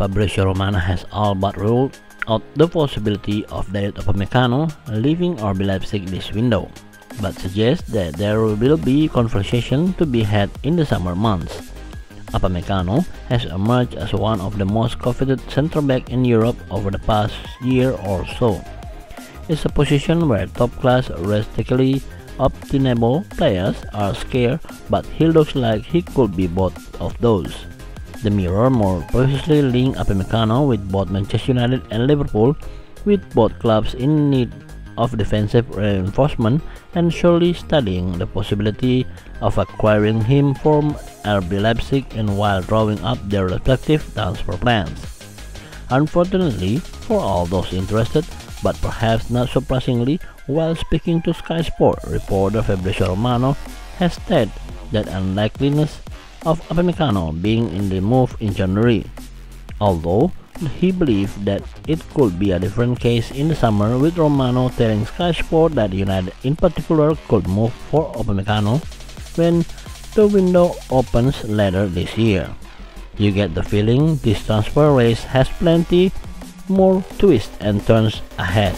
Fabrizio Romano has all but ruled out the possibility of Dayot Upamecano leaving RB Leipzig this window, but suggests that there will be conversation to be had in the summer months. Upamecano has emerged as one of the most coveted centre-back in Europe over the past year or so. It's a position where top-class, realistically obtainable players are scarce, but he looks like he could be both of those. The Mirror more precisely linked Upamecano with both Manchester United and Liverpool, with both clubs in need of defensive reinforcement and surely studying the possibility of acquiring him from RB Leipzig and while drawing up their respective transfer plans. Unfortunately for all those interested, but perhaps not surprisingly, while speaking to Sky Sport, reporter Fabrizio Romano has stated that unlikeliness of Upamecano being in the move in January, although he believed that it could be a different case in the summer, with Romano telling Sky Sport that United in particular could move for Upamecano when the window opens later this year. You get the feeling this transfer race has plenty more twists and turns ahead.